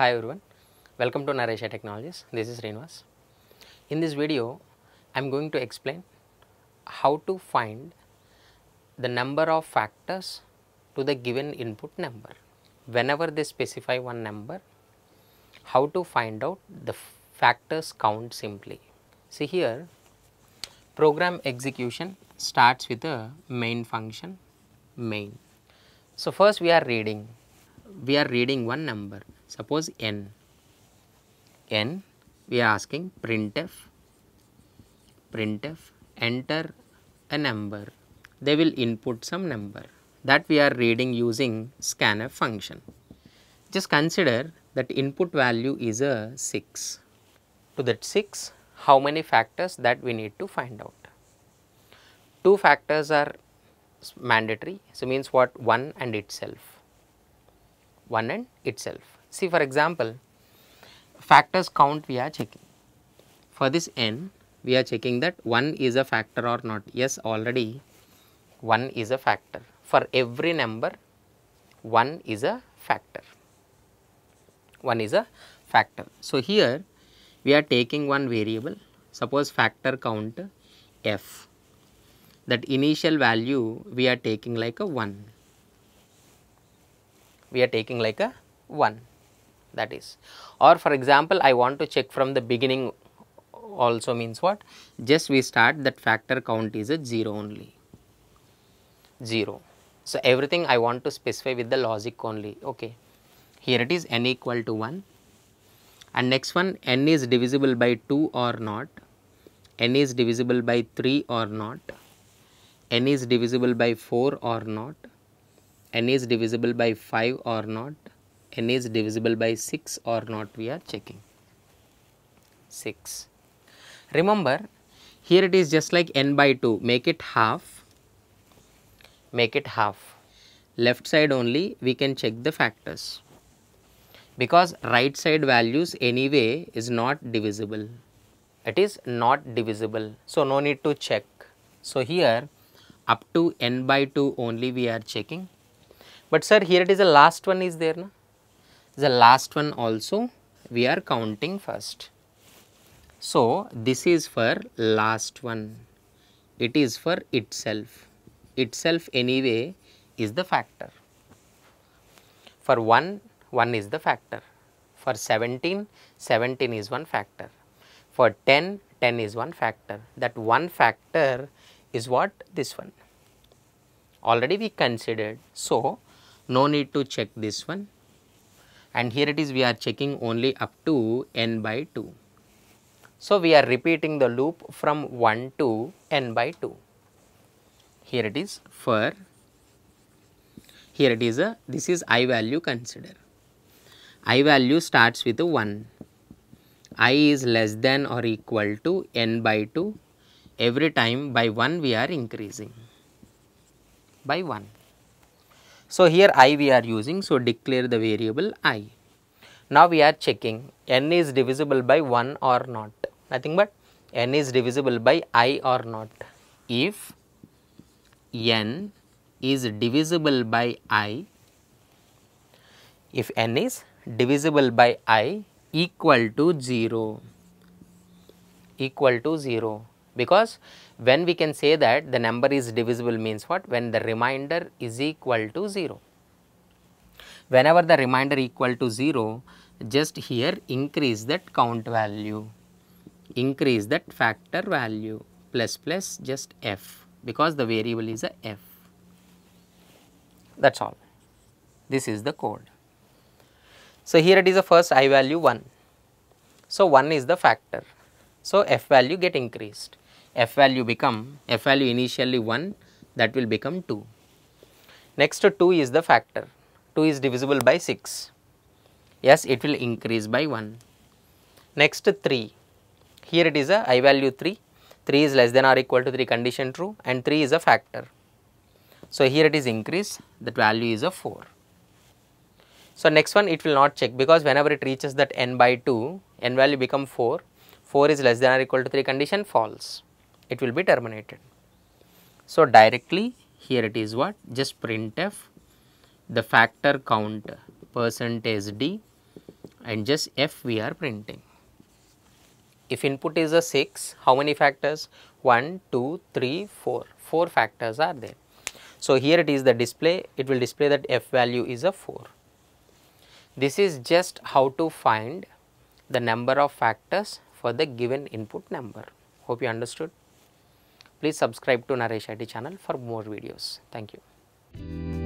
Hi everyone, welcome to Naresh IT Technologies. This is Rinwas. In this video, I am going to explain how to find the number of factors to the given input number. Whenever they specify one number, how to find out the factors count simply. See here, program execution starts with a main function, main. So first we are reading one number, suppose n, we are asking printf, enter a number, they will input some number that we are reading using scanf function. Just consider that input value is a 6. To that 6, how many factors that we need to find out? 2 factors are mandatory, so means what? 1 and itself. See, for example, factors count we are checking. For this n, we are checking that 1 is a factor or not. Yes, already 1 is a factor. For every number, 1 is a factor. So here we are taking one variable, suppose factor count f, that initial value we are taking like a 1. That is, or for example, I want to check from the beginning also, means what? Just we start that factor count is a 0 only, 0. So everything I want to specify with the logic only. Okay, here it is n equal to 1, and next one, n is divisible by 2 or not, n is divisible by 3 or not, n is divisible by 4 or not, n is divisible by 5 or not, n is divisible by 6 or not, we are checking. 6. Remember, here it is just like n by 2, make it half. Left side only we can check the factors, because right side values anyway is not divisible. It is not divisible, so no need to check. So here up to n by 2 only we are checking. But sir, here it is, the last one is there, na? The last one also we are counting first. So this is for last one. It is for itself. Itself anyway is the factor. For 1, 1 is the factor. For 17, 17 is one factor. For 10, 10 is one factor. That one factor is what? This one. Already we considered. So no need to check this one, and here it is we are checking only up to n by 2. So we are repeating the loop from 1 to n by 2. Here it is for, here it is a, this is I value, consider. I value starts with a 1. I is less than or equal to n by 2. Every time by 1 we are increasing, by 1. So here I we are using, so declare the variable I. Now we are checking n is divisible by 1 or not, nothing but n is divisible by I or not. If n is divisible by I, equal to 0, because when we can say that the number is divisible, means what? When the remainder is equal to 0. Whenever the remainder equal to 0, just here increase that count value, increase that factor value, plus just f, because the variable is a f. That's all. This is the code. So here it is a first I value 1. So 1 is the factor. So f value get increased. F value initially 1, that will become 2. Next to 2 is the factor. 2 is divisible by 6. Yes, it will increase by 1. Next to 3. Here it is a I value 3. 3 is less than or equal to 3, condition true, and 3 is a factor. So here it is increased, that value is a 4. So next one it will not check, because whenever it reaches that n by 2, n value become 4. 4 is less than or equal to 3, condition false, it will be terminated. So directly here it is what? Just printf, the factor count %d and just F we are printing. If input is a 6, how many factors? 1, 2, 3, 4. 4 factors are there. So, here it is the display, it will display that F value is a 4. This is just how to find the number of factors for the given input number. Hope you understood. Please subscribe to Naresh IT channel for more videos. Thank you.